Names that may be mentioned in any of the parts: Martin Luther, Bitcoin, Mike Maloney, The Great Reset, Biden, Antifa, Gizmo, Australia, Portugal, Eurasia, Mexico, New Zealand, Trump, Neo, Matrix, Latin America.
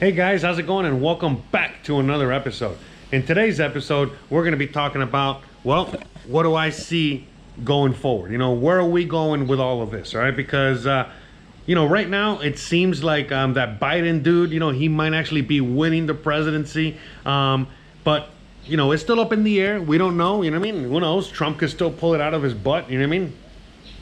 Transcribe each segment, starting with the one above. Hey guys, how's it going, and welcome back to another episode. In today's episode, we're going to be talking about, well, what do I see going forward? You know, where are we going with all of this, all right? Because, you know, right now it seems like that Biden dude, you know, he might actually be winning the presidency. But, you know, it's still up in the air. We don't know, you know what I mean? Who knows? Trump could still pull it out of his butt, you know what I mean?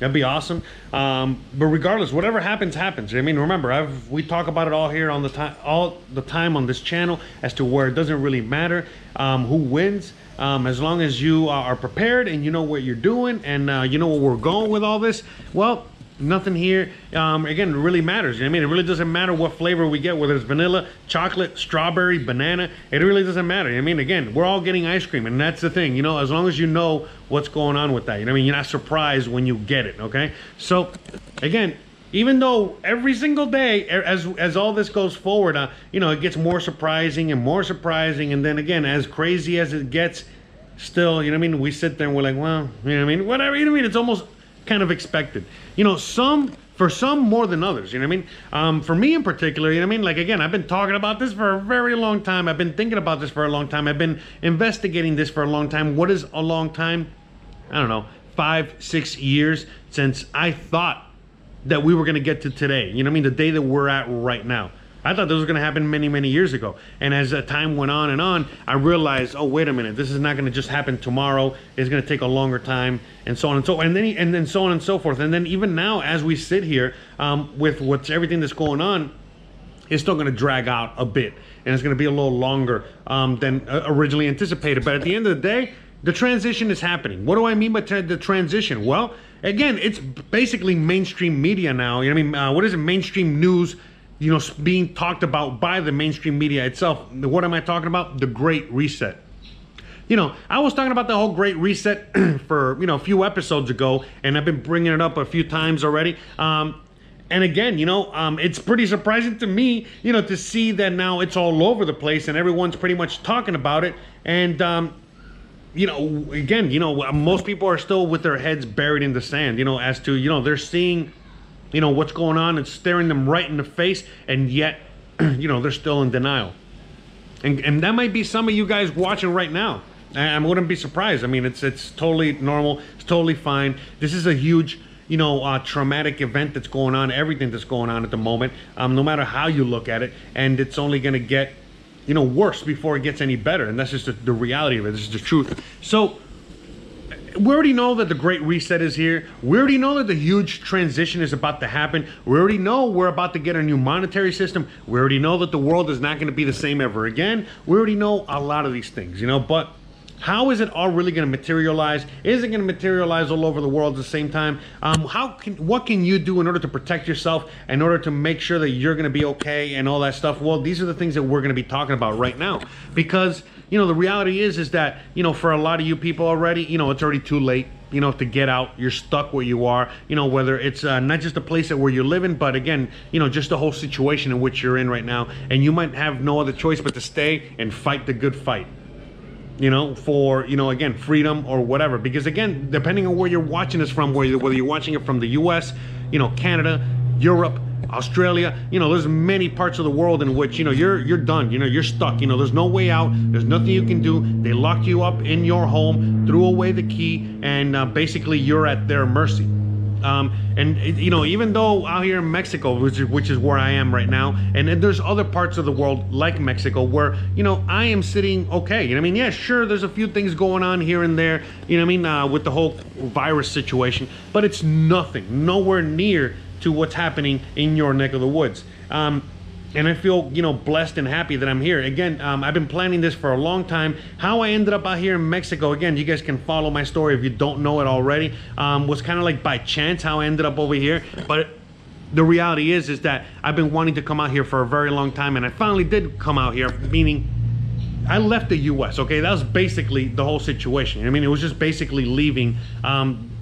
That'd be awesome. But regardless, whatever happens, happens. I mean, remember, we talk about it all here on the time, all the time on this channel, as to where it doesn't really matter who wins, as long as you are prepared and you know what you're doing and you know where we're going with all this. Well, nothing here, again, really matters. You know what I mean? It really doesn't matter what flavor we get, whether it's vanilla, chocolate, strawberry, banana. It really doesn't matter. You know what I mean? Again, we're all getting ice cream, and that's the thing. You know, as long as you know what's going on with that. You know what I mean? You're not surprised when you get it, okay? So, again, even though every single day, as all this goes forward, you know, it gets more surprising, and then again, as crazy as it gets, still, you know what I mean? We sit there and we're like, well, you know what I mean? Whatever, you know what I mean? It's almost kind of expected. You know, for some more than others, you know what I mean? For me in particular, you know what I mean? Like, again, I've been talking about this for a very long time. I've been thinking about this for a long time. I've been investigating this for a long time. What is a long time? I don't know, 5-6 years since I thought that we were going to get to today. You know what I mean? The day that we're at right now. I thought this was going to happen many, many years ago. And as time went on and on, I realized, oh, wait a minute, this is not going to just happen tomorrow. It's going to take a longer time, and so on and so forth. And then so on and so forth. And then even now, as we sit here with everything that's going on, it's still going to drag out a bit. And it's going to be a little longer than originally anticipated. But at the end of the day, the transition is happening. What do I mean by the transition? Well, again, it's basically mainstream media now. You know what I mean? What is it? Mainstream news, you know, being talked about by the mainstream media itself. What am I talking about? The Great Reset. You know, I was talking about the whole Great Reset for, you know, a few episodes ago, and I've been bringing it up a few times already. And again, you know, it's pretty surprising to me, you know, to see that now it's all over the place and everyone's pretty much talking about it. And, you know, again, you know, most people are still with their heads buried in the sand, you know, as to, you know, they're seeing, you know, what's going on and staring them right in the face, and yet, you know, they're still in denial. And that might be some of you guys watching right now. I wouldn't be surprised. I mean, it's totally normal. It's totally fine. This is a huge, you know, traumatic event that's going on, everything that's going on at the moment, no matter how you look at it. And it's only going to get, you know, worse before it gets any better. And that's just the reality of it. This is the truth. So we already know that the Great Reset is here. We already know that the huge transition is about to happen. We already know we're about to get a new monetary system. We already know that the world is not going to be the same ever again. We already know a lot of these things, you know, but how is it all really going to materialize? Is it going to materialize all over the world at the same time? What can you do in order to protect yourself, in order to make sure that you're going to be okay and all that stuff? Well, these are the things that we're going to be talking about right now, because, you know, the reality is that, you know, for a lot of you people already, you know, it's already too late, you know, to get out. You're stuck where you are, you know, whether it's not just the place where you're living, but again, you know, just the whole situation in which you're in right now. And you might have no other choice but to stay and fight the good fight, you know, for, you know, again, freedom or whatever. Because again, depending on where you're watching this from, whether you're watching it from the US, you know, Canada, Europe, Australia, you know, there's many parts of the world in which, you know, you're done, you know, you're stuck, you know, there's no way out, there's nothing you can do. They locked you up in your home, threw away the key, and basically you're at their mercy. And you know, even though out here in Mexico, which is where I am right now, and then there's other parts of the world like Mexico where, you know, I am sitting okay. You know what I mean? Yeah, sure, there's a few things going on here and there, you know what I mean, with the whole virus situation, but it's nothing, nowhere near to what's happening in your neck of the woods. And I feel, you know, blessed and happy that I'm here. Again, I've been planning this for a long time. How I ended up out here in Mexico, again, you guys can follow my story if you don't know it already, was kind of like by chance how I ended up over here. But the reality is that I've been wanting to come out here for a very long time, and I finally did come out here, meaning I left the U.S., okay? That was basically the whole situation. I mean, it was just basically leaving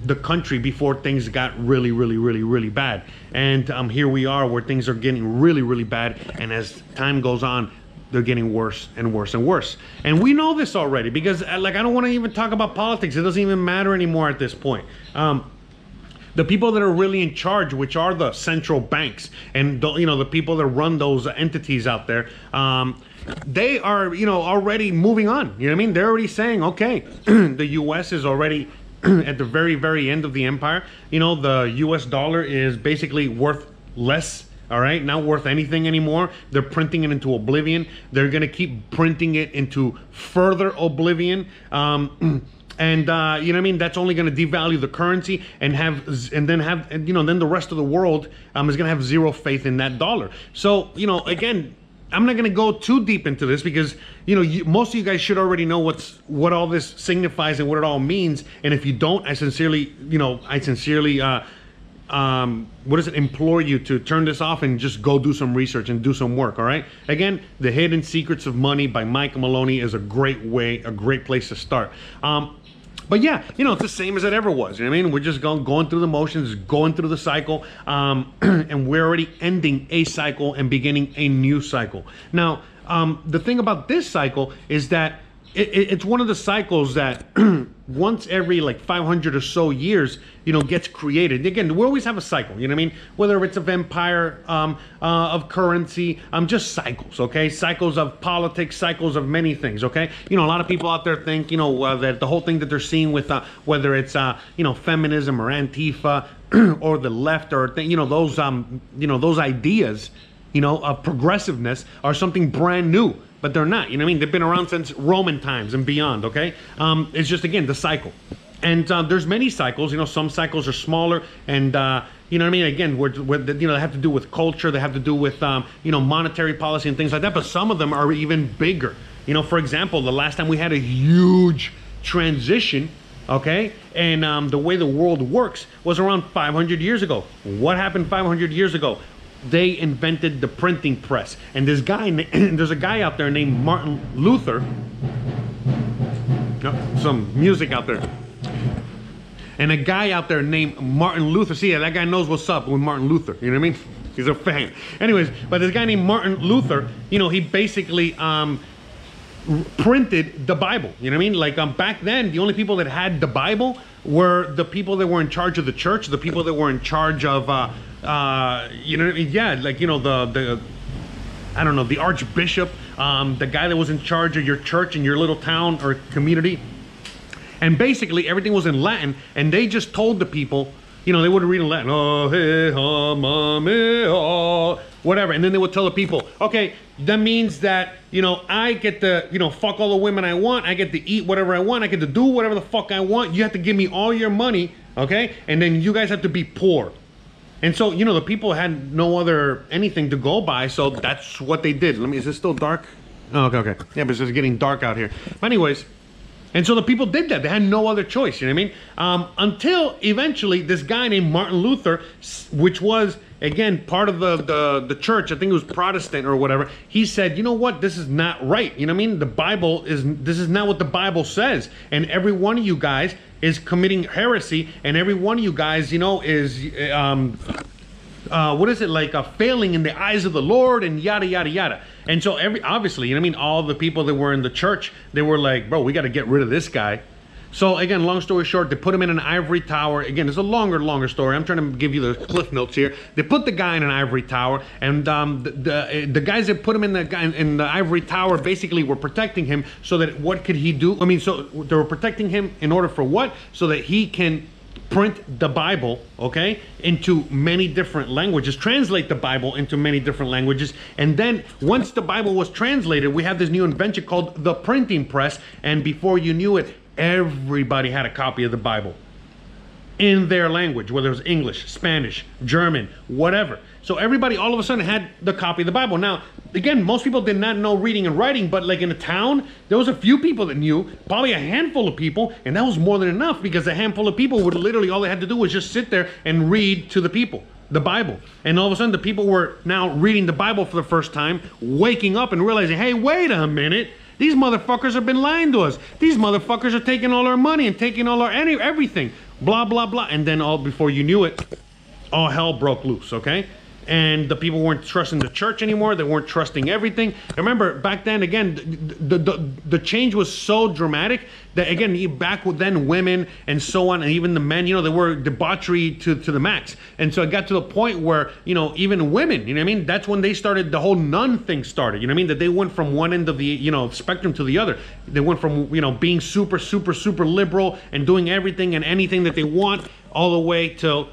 the country before things got really, really, really, really bad. And here we are where things are getting really, really bad. And as time goes on, they're getting worse and worse and worse. And we know this already, because, like, I don't want to even talk about politics. It doesn't even matter anymore at this point. the people that are really in charge, which are the central banks and the, the people that run those entities out there, they are, already moving on. You know what I mean? They're already saying, okay, the U.S. is already at the very, very end of the empire. You know, the U.S. dollar is basically worth less. All right, not worth anything anymore. They're printing it into oblivion. They're going to keep printing it into further oblivion. You know what I mean? That's only going to devalue the currency and then the rest of the world is going to have zero faith in that dollar. So, again, I'm not going to go too deep into this because, most of you guys should already know what all this signifies and what it all means. And if you don't, I sincerely, implore you to turn this off and just go do some research and do some work. All right, again, The Hidden Secrets of Money by Mike Maloney is a great place to start. But yeah, it's the same as it ever was. You know what I mean? We're just going through the motions, going through the cycle, and we're already ending a cycle and beginning a new cycle. Now, the thing about this cycle is that it's one of the cycles that once every like 500 or so years, gets created. Again, we always have a cycle, you know what I mean? Whether it's of empire, of currency, just cycles, okay? Cycles of politics, cycles of many things, okay? A lot of people out there think, that the whole thing that they're seeing with, whether it's, feminism or Antifa or the left or, those ideas, of progressiveness are something brand new. But they're not, you know what I mean? They've been around since Roman times and beyond, okay? It's just, again, the cycle. And there's many cycles, some cycles are smaller and, you know what I mean? Again, they have to do with culture, they have to do with, monetary policy and things like that, but some of them are even bigger. For example, the last time we had a huge transition, okay? And the way the world works was around 500 years ago. What happened 500 years ago? They invented the printing press, and this guy, there's a guy out there named Martin Luther. Oh, some music out there, and a guy out there named Martin Luther. See, that guy knows what's up with Martin Luther. You know what I mean? He's a fan. Anyways, but this guy named Martin Luther, he basically printed the Bible. You know what I mean? Like back then, the only people that had the Bible were the people that were in charge of the church, the people that were in charge of. The archbishop, the guy that was in charge of your church in your little town or community. And basically everything was in Latin, and they just told the people, they would read in Latin, oh, hey, oh, mommy, oh, whatever, and then they would tell the people, okay, that means that, I get to, fuck all the women I want, I get to eat whatever I want, I get to do whatever the fuck I want, you have to give me all your money, okay, and then you guys have to be poor. And so, the people had no other anything to go by, so that's what they did. Is this still dark? Oh, okay. Yeah, but it's just getting dark out here. But anyways, and so the people did that. They had no other choice, you know what I mean? Until eventually this guy named Martin Luther, which was, again, part of the church, I think it was Protestant or whatever, he said, you know what, this is not right. You know what I mean? This is not what the Bible says. And every one of you guys is committing heresy, and every one of you guys, is, failing in the eyes of the Lord and yada, yada, yada. And so obviously, you know what I mean? All the people that were in the church, they were like, bro, we got to get rid of this guy. So again, long story short, they put him in an ivory tower. Again, it's a longer story. I'm trying to give you the cliff notes here. They put the guy in an ivory tower, and the guys that put him in the ivory tower basically were protecting him so that what could he do? So they were protecting him in order for what? So that he can print the Bible, okay, into many different languages, translate the Bible into many different languages, and then once the Bible was translated, we have this new invention called the printing press, and before you knew it, everybody had a copy of the Bible in their language, whether it was English, Spanish, German, whatever. So everybody all of a sudden had the copy of the Bible. Now, again, most people did not know reading and writing, but like in a town, there was a few people that knew, probably a handful of people, and that was more than enough because a handful of people would literally, all they had to do was just sit there and read to the people the Bible. And all of a sudden the people were now reading the Bible for the first time, waking up and realizing, hey, wait a minute. These motherfuckers have been lying to us. These motherfuckers are taking all our money and taking all our everything. Blah, blah, blah. And then all before you knew it, all hell broke loose, okay? and the people weren't trusting the church anymore. They weren't trusting everything. Remember, back then, again, the change was so dramatic that, again, back then, women and so on, and even the men, you know, they were debauchery to the max. And so it got to the point where, you know, even women, you know what I mean? That's when they started, the whole nun thing started, you know what I mean? That they went from one end of the, you know, spectrum to the other. They went from, you know, being super, super, super liberal and doing everything and anything that they want, all the way to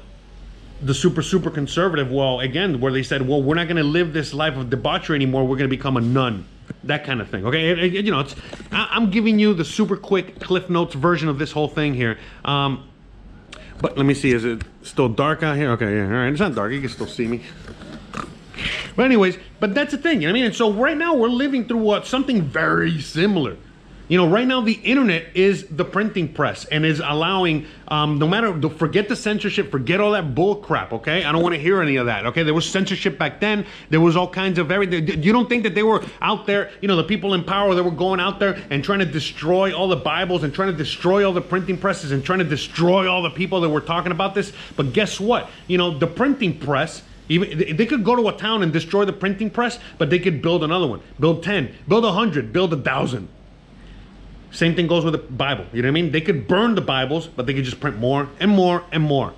the super, super conservative, well, again, where they said, well, we're not going to live this life of debauchery anymore. We're going to become a nun. That kind of thing, okay? You know, it's, I'm giving you the super quick Cliff Notes version of this whole thing here. But let me see, is it still dark out here? Okay, yeah, all right. It's not dark. You can still see me. But anyways, but that's the thing, you know what I mean? And so right now we're living through something very similar. You know, right now the internet is the printing press and is allowing, no matter, forget the censorship, forget all that bull crap, okay? I don't want to hear any of that, okay? There was censorship back then. There was all kinds of everything. You don't think that they were out there, you know, the people in power, they were going out there and trying to destroy all the Bibles and trying to destroy all the printing presses and trying to destroy all the people that were talking about this. But guess what? You know, the printing press, even, they could go to a town and destroy the printing press, but they could build another one, build 10, build 100, build 1,000. Same thing goes with the Bible, you know what I mean? They could burn the Bibles, but they could just print more and more and more.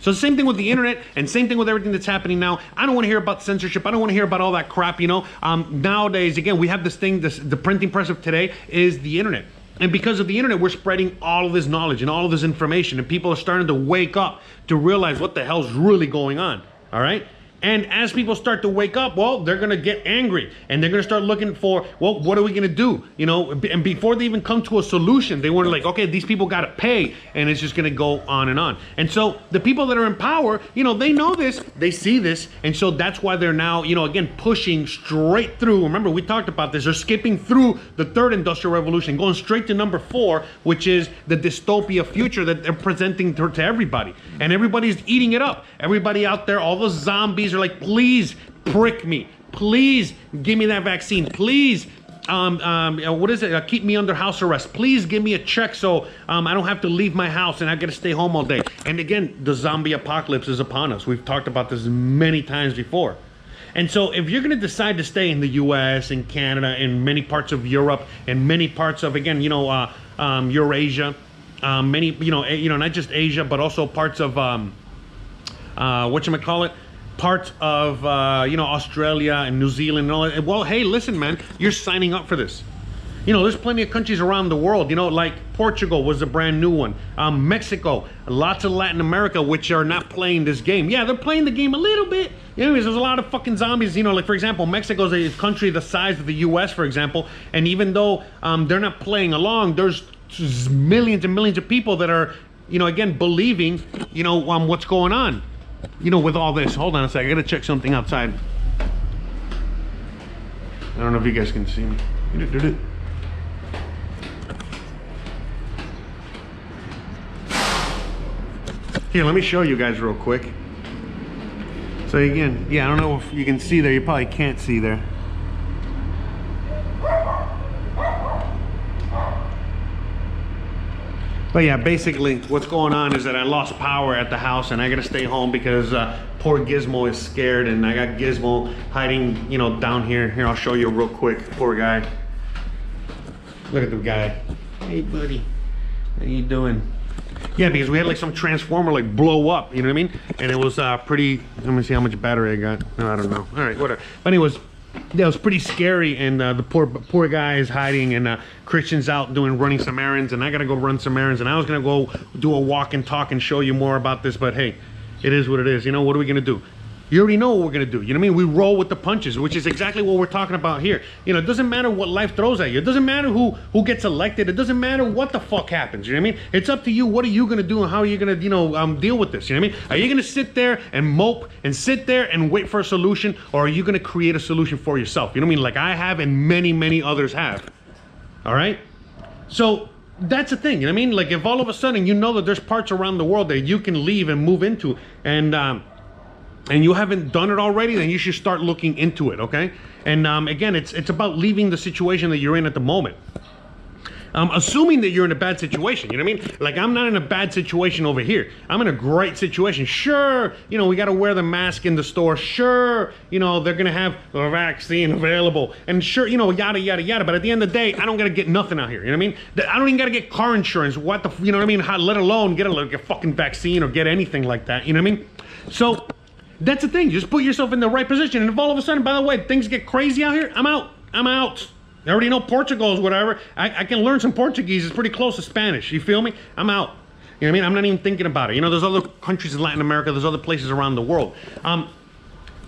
So same thing with the internet and same thing with everything that's happening now. I don't want to hear about censorship. I don't want to hear about all that crap, you know? Nowadays, again, we have this thing, the printing press of today is the internet. And because of the internet, we're spreading all of this knowledge and all of this information, and people are starting to wake up to realize what the hell's really going on, all right? And as people start to wake up, well, they're going to get angry and they're going to start looking for, well, what are we going to do? You know, and before they even come to a solution, they were like, okay, these people got to pay, and it's just going to go on and on. And so the people that are in power, you know this, they see this. And so that's why they're now, you know, again, pushing straight through. Remember, we talked about this. They're skipping through the third industrial revolution, going straight to number 4, which is the dystopia future that they're presenting to everybody. And everybody's eating it up. Everybody out there, all those zombies, are like, please prick me, please give me that vaccine, please what is it, keep me under house arrest, please give me a check so I don't have to leave my house and I gotta stay home all day. And again, the zombie apocalypse is upon us. We've talked about this many times before. And so if you're gonna decide to stay in the US and Canada and many parts of Europe and many parts of, again, you know, Eurasia, many, you know, not just Asia, but also parts of whatchamacallit, parts of, you know, Australia and New Zealand and all that. Well, hey, listen, man, you're signing up for this. You know, there's plenty of countries around the world, you know, like Portugal was a brand new one. Mexico, lots of Latin America, which are not playing this game. Yeah, they're playing the game a little bit. Anyways, there's a lot of fucking zombies, you know, like, for example, Mexico's a country the size of the U.S., for example. And even though they're not playing along, there's millions and millions of people that are, you know, again, believing, you know, what's going on. You know, with all this, hold on a sec, I gotta check something outside. I don't know if you guys can see me. Here, let me show you guys real quick. So again, yeah, I don't know if you can see there, you probably can't see there. But yeah, basically what's going on is that I lost power at the house and I gotta stay home because poor Gizmo is scared, and I got Gizmo hiding, you know, down here. Here, I'll show you real quick, poor guy. Look at the guy. Hey buddy, how you doing? Yeah, because we had like some transformer like blow up, you know what I mean? And it was pretty, let me see how much battery I got. No, I don't know, all right, whatever. But anyways, yeah, it was pretty scary, and the poor guy is hiding, and Christian's out running some errands, and I gotta go run some errands, and I was gonna go do a walk and talk and show you more about this, but hey, it is what it is. You know, what are we gonna do? You already know what we're gonna do, you know what I mean? We roll with the punches, which is exactly what we're talking about here. You know, it doesn't matter what life throws at you. It doesn't matter who gets elected. It doesn't matter what the fuck happens, you know what I mean? It's up to you. What are you gonna do and how are you gonna, you know, deal with this, you know what I mean? Are you gonna sit there and mope and sit there and wait for a solution, or are you gonna create a solution for yourself? You know what I mean? Like I have and many, many others have, all right? So that's the thing, you know what I mean? Like if all of a sudden you know that there's parts around the world that you can leave and move into, and you haven't done it already, then you should start looking into it, okay? And again, it's about leaving the situation that you're in at the moment. assuming that you're in a bad situation, you know what I mean? Like, I'm not in a bad situation over here. I'm in a great situation. Sure, you know, we got to wear the mask in the store. Sure, you know, they're going to have a vaccine available. And sure, you know, yada, yada, yada. But at the end of the day, I don't got to get nothing out here, you know what I mean? I don't even got to get car insurance. What the, you know what I mean? Let alone get a fucking vaccine or get anything like that, you know what I mean? So that's the thing. Just put yourself in the right position. And if all of a sudden, by the way, things get crazy out here, I'm out. I'm out. I already know Portugal is whatever. I can learn some Portuguese. It's pretty close to Spanish. You feel me? I'm out. You know what I mean? I'm not even thinking about it. You know, there's other countries in Latin America. There's other places around the world.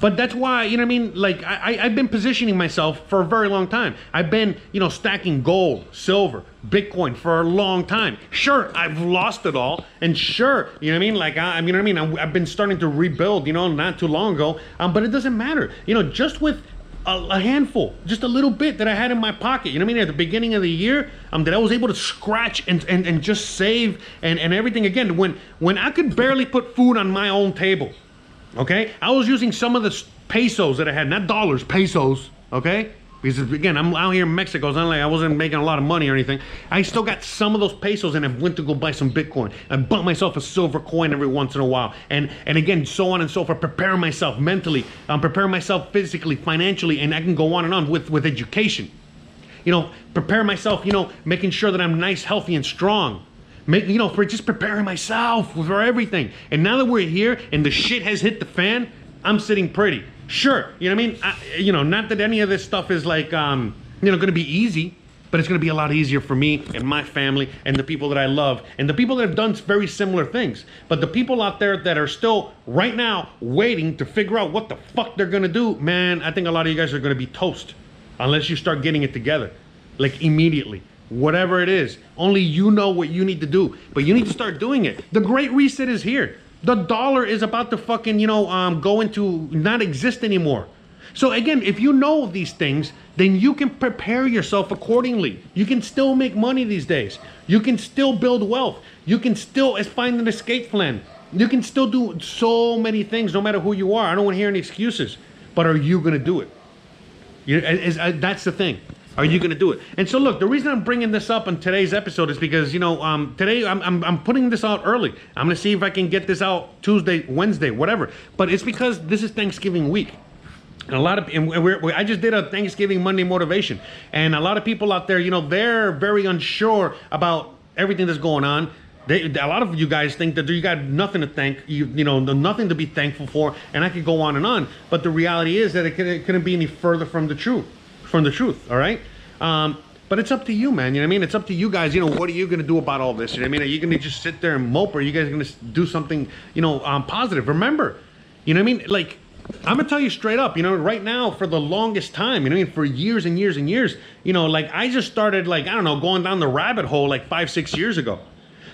But that's why, you know what I mean? Like, I've been positioning myself for a very long time. I've been, you know, stacking gold, silver, Bitcoin for a long time. Sure, I've lost it all. And sure, you know what I mean? Like, you know what I mean? I've been starting to rebuild, you know, not too long ago. But it doesn't matter. You know, just with a handful, just a little bit that I had in my pocket, you know what I mean, at the beginning of the year, that I was able to scratch and just save and everything. Again, when I could barely put food on my own table, okay, I was using some of the pesos that I had, not dollars, pesos, okay, because again, I'm out here in Mexico. It's not like I wasn't making a lot of money or anything. I still got some of those pesos, and I went to go buy some Bitcoin. I bought myself a silver coin every once in a while. And again, so on and so forth. Prepare myself mentally, prepare myself physically, financially, and I can go on and on with education. You know, prepare myself, you know, making sure that I'm nice, healthy, and strong. You know, for just preparing myself for everything. And now that we're here and the shit has hit the fan, I'm sitting pretty. Sure, you know what I mean? You know, not that any of this stuff is like, you know, going to be easy, but it's going to be a lot easier for me and my family and the people that I love and the people that have done very similar things. But the people out there that are still right now waiting to figure out what the fuck they're going to do, man, I think a lot of you guys are going to be toast unless you start getting it together, like immediately. Whatever it is, only you know what you need to do, but you need to start doing it. The Great Reset is here. The dollar is about to fucking, you know, go into not exist anymore. So again, if you know these things, then you can prepare yourself accordingly. You can still make money these days. You can still build wealth. You can still find an escape plan. You can still do so many things no matter who you are. I don't want to hear any excuses, but are you going to do it? That's the thing. Are you going to do it? And so look, the reason I'm bringing this up on today's episode is because, you know, today I'm putting this out early. I'm going to see if I can get this out Tuesday, Wednesday, whatever. But it's because this is Thanksgiving week. And a lot of, I just did a Thanksgiving Monday motivation. And a lot of people out there, you know, they're very unsure about everything that's going on. A lot of you guys think that you got nothing to thank, you know, nothing to be thankful for. And I could go on and on. But the reality is that it couldn't be any further from the truth. All right? But it's up to you, man. You know what I mean? It's up to you guys. You know, what are you going to do about all this? You know what I mean? Are you going to just sit there and mope? Or are you guys going to do something, you know, positive? Remember, you know what I mean? Like, I'm going to tell you straight up, you know, right now, for the longest time, you know what I mean? For years and years and years, you know, like, I just started, like, I don't know, going down the rabbit hole like 5-6 years ago.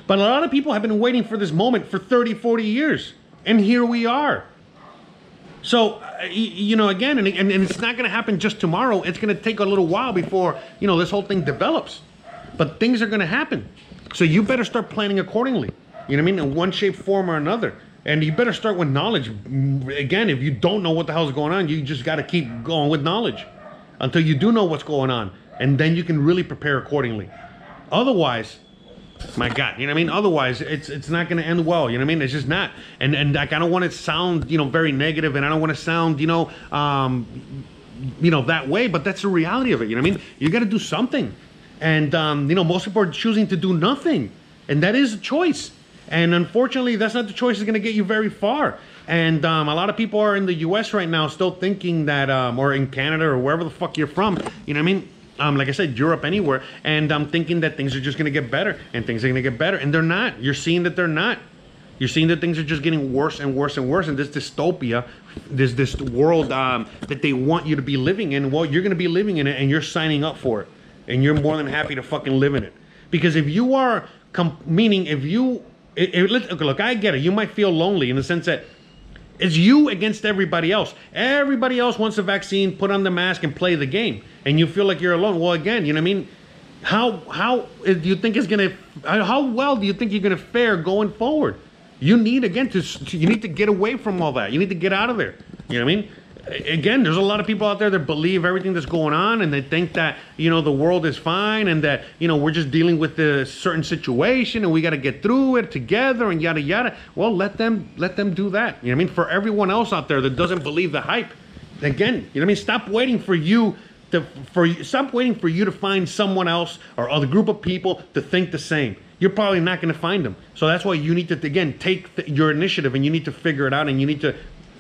But a lot of people have been waiting for this moment for 30-40 years. And here we are. So, you know, again, and it's not going to happen just tomorrow. It's going to take a little while before, you know, this whole thing develops. But things are going to happen. So you better start planning accordingly. You know what I mean? In one shape, form, or another. And you better start with knowledge. Again, if you don't know what the hell's going on, you just got to keep going with knowledge until you do know what's going on. And then you can really prepare accordingly. Otherwise, my God, you know what I mean? Otherwise, it's not going to end well, you know what I mean? It's just not. And like, I don't want to sound, you know, very negative, and I don't want to sound, you know, that way, but that's the reality of it, you know what I mean? You got to do something. And, you know, most people are choosing to do nothing, and that is a choice. And unfortunately, that's not the choice that's going to get you very far. And a lot of people are in the U.S. right now still thinking that, or in Canada or wherever the fuck you're from, you know what I mean? Like I said, Europe, anywhere, and I'm thinking that things are just going to get better, and things are going to get better, and they're not. You're seeing that they're not. You're seeing that things are just getting worse and worse and worse, and this dystopia, this world that they want you to be living in, well, you're going to be living in it, and you're signing up for it, and you're more than happy to fucking live in it. Because if you are, meaning if you, look, I get it. You might feel lonely in the sense that it's you against everybody else. Everybody else wants a vaccine, put on the mask, and play the game. And you feel like you're alone. Well, again, you know what I mean? How do you think it's gonna? How well do you think you're gonna fare going forward? You need, again, you need to get away from all that. You need to get out of there. You know what I mean? again, there's a lot of people out there that believe everything that's going on, and they think that, you know, the world is fine, and that, you know, we're just dealing with a certain situation and we got to get through it together and yada yada. Well, let them do that. You know what I mean? For everyone else out there that doesn't believe the hype, again, you know what I mean? Stop waiting for you to stop waiting for you to find someone else or other group of people to think the same. You're probably not going to find them. So that's why you need to, again, take your initiative, and you need to figure it out, and you need to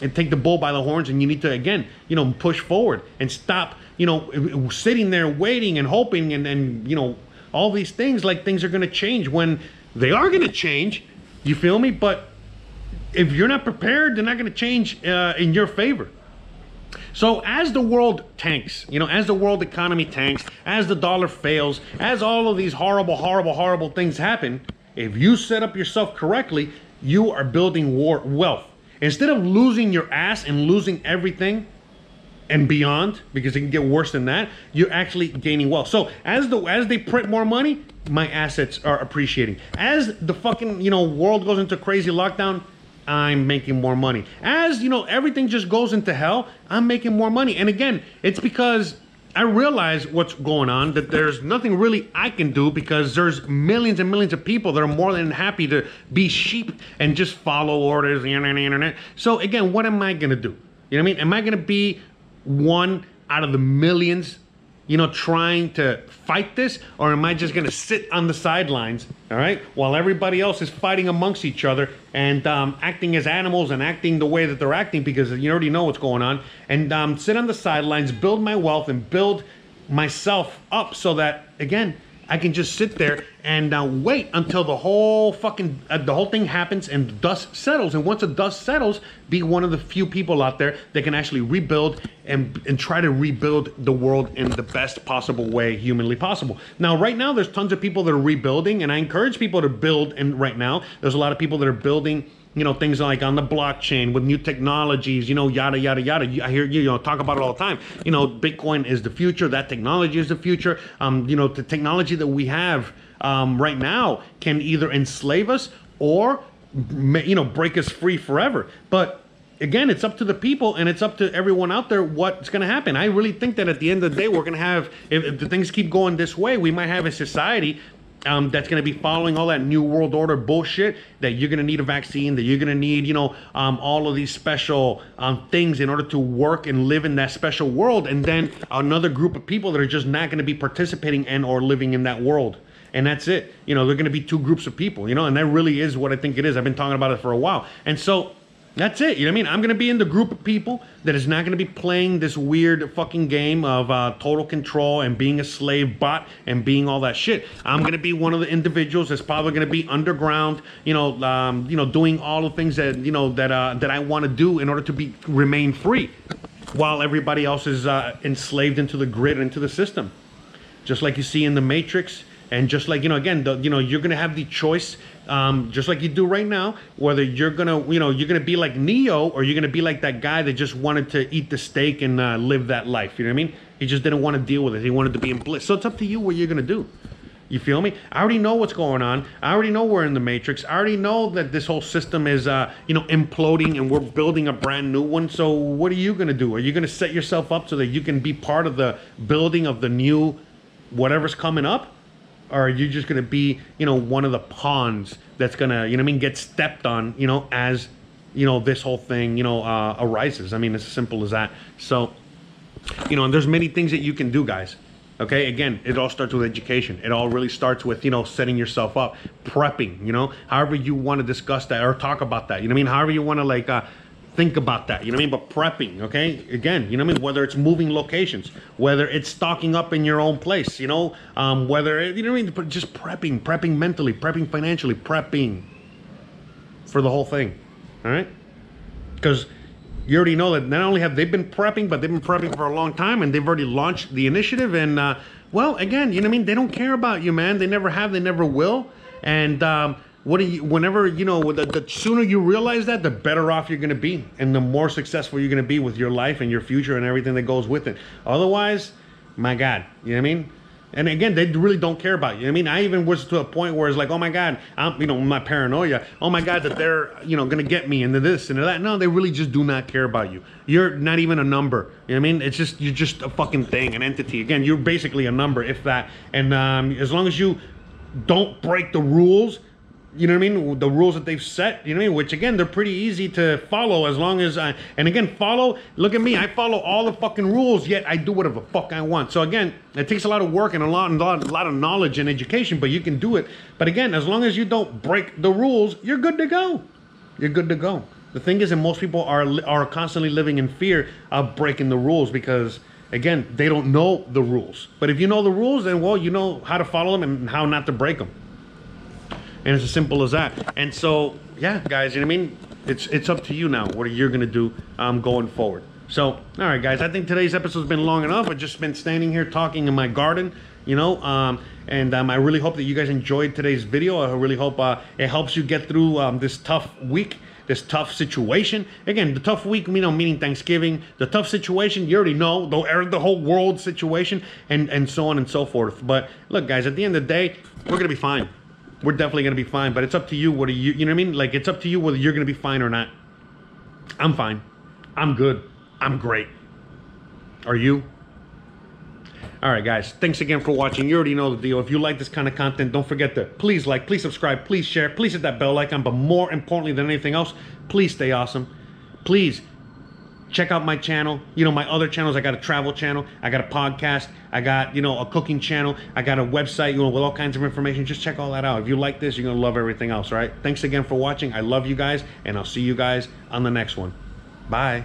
take the bull by the horns, and you need to, again, you know, push forward and stop, you know, sitting there waiting and hoping and you know, all these things like things are going to change when they are going to change. You feel me? But if you're not prepared, they're not going to change in your favor. So as the world tanks, you know, as the world economy tanks, as the dollar fails, as all of these horrible, horrible, horrible things happen, if you set up yourself correctly, you are building wealth. Instead of losing your ass and losing everything and beyond, because it can get worse than that, you're actually gaining wealth. So as they print more money, my assets are appreciating. As the fucking, you know, world goes into crazy lockdown, I'm making more money. As, you know, everything just goes into hell, I'm making more money. And again, it's because I realize what's going on, that there's nothing really I can do, because there's millions and millions of people that are more than happy to be sheep and just follow orders. So again, what am I going to do? You know what I mean? Am I going to be one out of the millions, you know, trying to fight this? Or am I just going to sit on the sidelines, all right, while everybody else is fighting amongst each other and acting as animals and acting the way that they're acting, because you already know what's going on, and sit on the sidelines, build my wealth and build myself up so that, again, I can just sit there and wait until the whole fucking, the whole thing happens and the dust settles. And once the dust settles, be one of the few people out there that can actually rebuild and try to rebuild the world in the best possible way humanly possible. Now, right now, there's tons of people that are rebuilding, and I encourage people to build. And right now, there's a lot of people that are building, you know, things like on the blockchain with new technologies, you know, yada, yada, yada. I hear you, you know, talk about it all the time. You know, Bitcoin is the future. That technology is the future. You know, the technology that we have right now can either enslave us or, you know, break us free forever. But again, it's up to the people and it's up to everyone out there what's going to happen. I really think that at the end of the day, we're going to have, if the things keep going this way, we might have a society that's going to be following all that new world order bullshit, that you're going to need a vaccine, that you're going to need, you know, all of these special things in order to work and live in that special world. And then another group of people that are just not going to be participating and or living in that world. And that's it. You know, they're going to be two groups of people, you know, and that really is what I think it is. I've been talking about it for a while. And so that's it. You know what I mean? I'm going to be in the group of people that is not going to be playing this weird fucking game of total control and being a slave bot and being all that shit. I'm going to be one of the individuals that's probably going to be underground, you know, doing all the things that, you know, that that I want to do in order to be remain free, while everybody else is enslaved into the grid, into the system, just like you see in the Matrix. And just like, you know, again, the, you know, you're going to have the choice, just like you do right now, whether you're going to, you know, you're going to be like Neo, or you're going to be like that guy that just wanted to eat the steak and live that life. You know what I mean? He just didn't want to deal with it. He wanted to be in bliss. So it's up to you what you're going to do. You feel me? I already know what's going on. I already know we're in the Matrix. I already know that this whole system is, you know, imploding and we're building a brand new one. So what are you going to do? Are you going to set yourself up so that you can be part of the building of the new whatever's coming up? Or are you just going to be, you know, one of the pawns that's going to, you know what I mean, get stepped on, you know, as, you know, this whole thing, you know, arises. I mean, it's as simple as that. So, you know, and there's many things that you can do, guys. Okay, again, it all starts with education. It all really starts with, you know, setting yourself up, prepping, you know, however you want to discuss that or talk about that. You know what I mean? However you want to, like, think about that, you know what I mean? But prepping, okay? Again, you know what I mean? Whether it's moving locations, whether it's stocking up in your own place, you know, whether, you know what I mean? But just prepping, prepping mentally, prepping financially, prepping for the whole thing, all right? Because you already know that not only have they been prepping, but they've been prepping for a long time, and they've already launched the initiative. And, well, again, you know what I mean? They don't care about you, man. They never have, they never will. And, what do you, whenever, you know, the sooner you realize that, the better off you're going to be, and the more successful you're going to be with your life and your future and everything that goes with it. Otherwise, my God, you know what I mean? And again, they really don't care about you. I mean, I even was to a point where it's like, oh my God, I'm, you know, my paranoia. Oh my God, that they're, you know, going to get me into this and that. No, they really just do not care about you. You're not even a number. You know what I mean? It's just, you're just a fucking thing, an entity. Again, you're basically a number, if that. And as long as you don't break the rules, you know what I mean? The rules that they've set, you know what I mean? Which again, they're pretty easy to follow as long as I, and again, follow, look at me, I follow all the fucking rules, yet I do whatever the fuck I want. So again, it takes a lot of work and a lot of knowledge and education, but you can do it. But again, as long as you don't break the rules, you're good to go. You're good to go. The thing is that most people are constantly living in fear of breaking the rules because, again, they don't know the rules. But if you know the rules, then well, you know how to follow them and how not to break them. And it's as simple as that. And so, yeah, guys, you know what I mean? It's up to you now what you're going to do going forward. So, all right, guys, I think today's episode's been long enough. I've just been standing here talking in my garden, you know, I really hope that you guys enjoyed today's video. I really hope it helps you get through this tough week, this tough situation. Again, the tough week, you know, meaning Thanksgiving. The tough situation, you already know, the whole world situation, and so on and so forth. But look, guys, at the end of the day, we're going to be fine. We're definitely going to be fine, but it's up to you whether you know what I mean? Like, it's up to you whether you're going to be fine or not. I'm fine. I'm good. I'm great. Are you? All right, guys. Thanks again for watching. You already know the deal. If you like this kind of content, don't forget to please like, please subscribe, please share, please hit that bell icon, but more importantly than anything else, please stay awesome. Please check out my channel. You know, my other channels, I got a travel channel, I got a podcast, I got, you know, a cooking channel, I got a website, you know, with all kinds of information. Just check all that out. If you like this, you're going to love everything else, all right? Thanks again for watching. I love you guys, and I'll see you guys on the next one. Bye.